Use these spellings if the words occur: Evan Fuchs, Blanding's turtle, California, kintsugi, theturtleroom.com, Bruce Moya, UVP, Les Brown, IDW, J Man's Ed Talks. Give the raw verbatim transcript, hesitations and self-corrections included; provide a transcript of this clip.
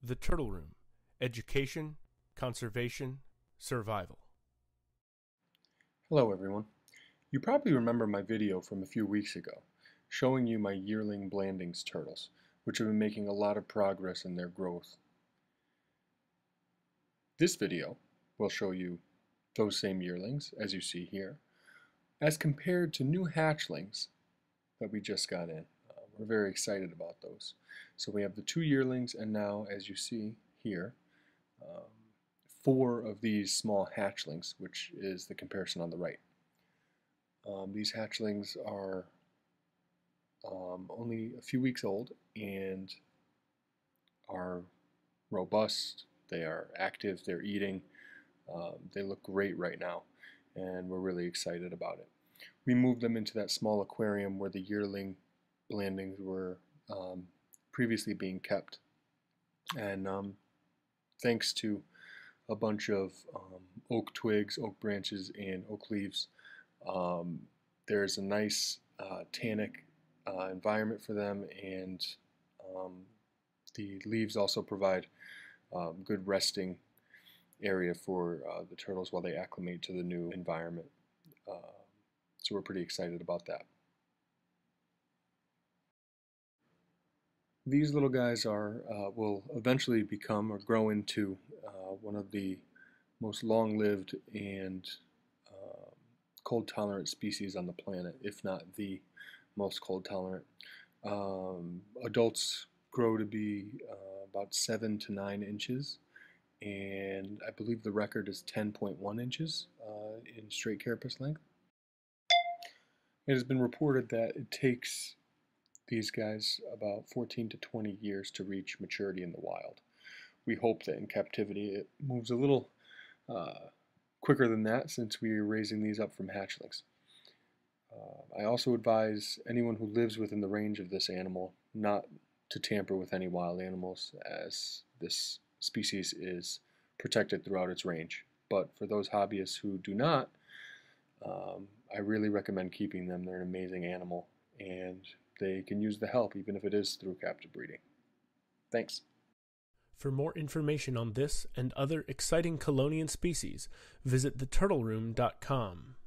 The Turtle Room, Education, Conservation, Survival. Hello everyone. You probably remember my video from a few weeks ago showing you my yearling Blanding's turtles, which have been making a lot of progress in their growth. This video will show you those same yearlings, as you see here, as compared to new hatchlings that we just got in. We're very excited about those. So we have the two yearlings, and now, as you see here, um, four of these small hatchlings, which is the comparison on the right. Um, these hatchlings are um, only a few weeks old and are robust. They are active. They're eating. Uh, they look great right now, and we're really excited about it. We moved them into that small aquarium where the yearling Blandings were um, previously being kept, and um, thanks to a bunch of um, oak twigs, oak branches, and oak leaves, um, there's a nice uh, tannic uh, environment for them, and um, the leaves also provide um, good resting area for uh, the turtles while they acclimate to the new environment. Uh, so we're pretty excited about that. These little guys are uh, will eventually become or grow into uh, one of the most long-lived and uh, cold-tolerant species on the planet, if not the most cold-tolerant. Um, adults grow to be uh, about seven to nine inches, and I believe the record is ten point one inches uh, in straight carapace length. It has been reported that it takes these guys about fourteen to twenty years to reach maturity in the wild. We hope that in captivity it moves a little uh, quicker than that, since we are raising these up from hatchlings. Uh, I also advise anyone who lives within the range of this animal not to tamper with any wild animals, as this species is protected throughout its range. But for those hobbyists who do not, um, I really recommend keeping them. They're an amazing animal, and they can use the help, even if it is through captive breeding. Thanks. For more information on this and other exciting Colonian species, visit the turtle room dot com.